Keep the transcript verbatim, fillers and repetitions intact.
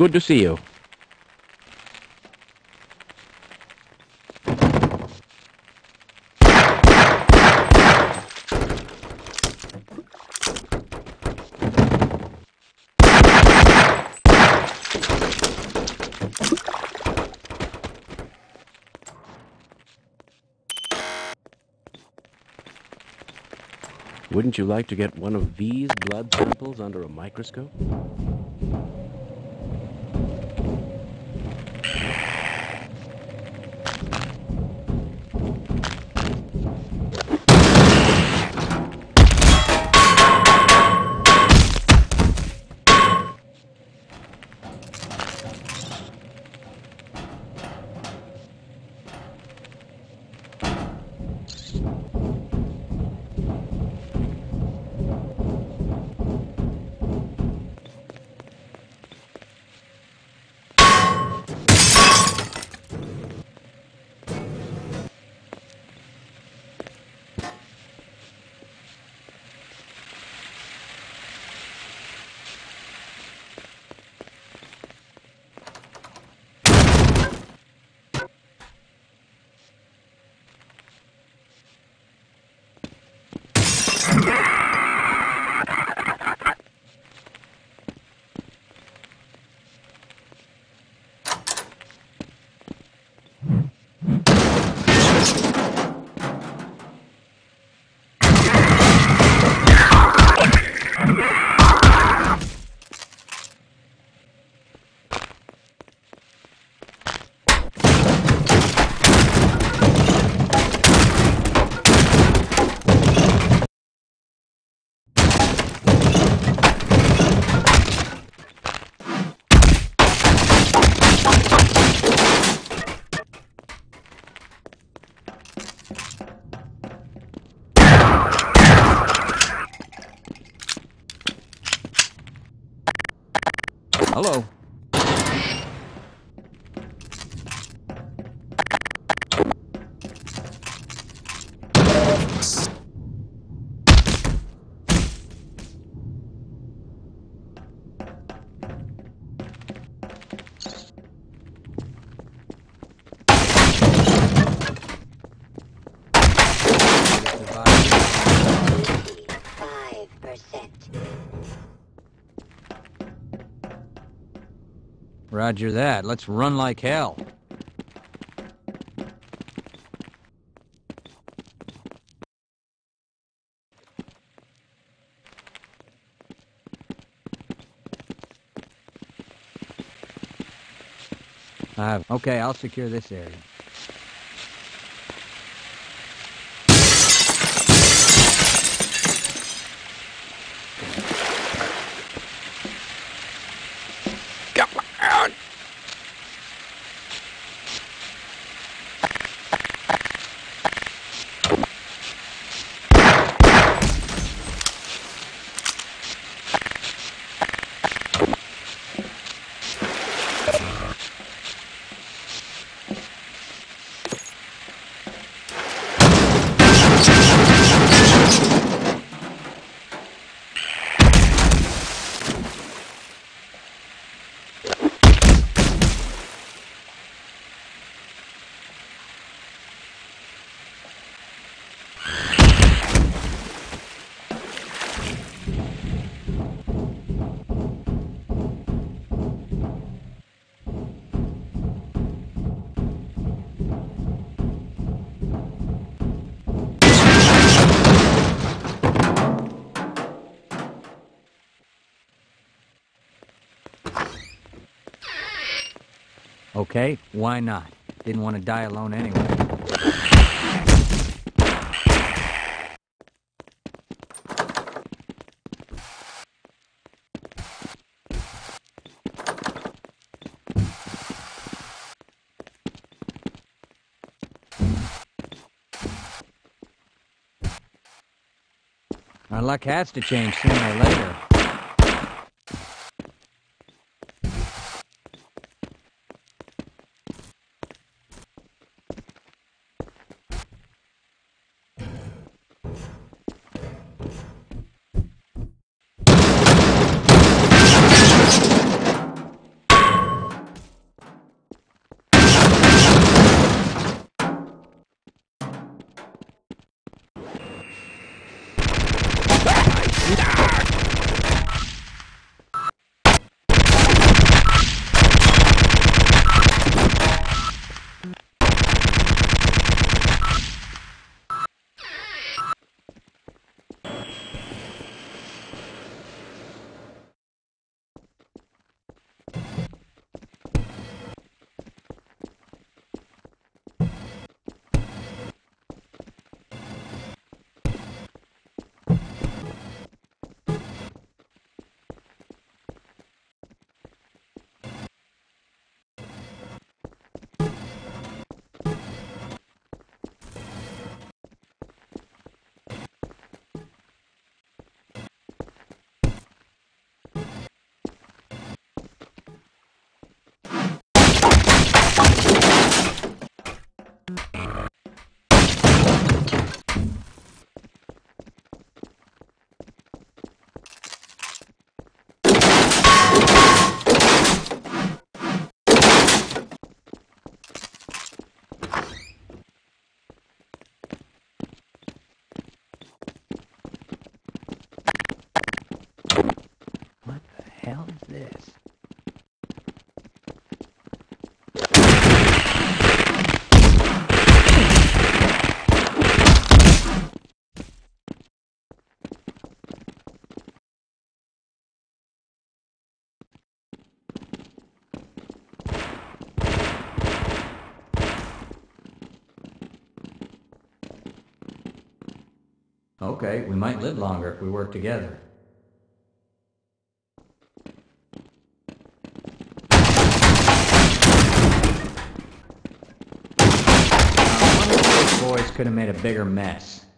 Good to see you. Wouldn't you like to get one of these blood samples under a microscope? Hello. Roger that. Let's run like hell. Uh, okay, I'll secure this area. Okay, why not? Didn't want to die alone anyway. Our luck has to change sooner or later. hell is this? Okay, we might live longer if we work together. Now, one of those boys could have made a bigger mess.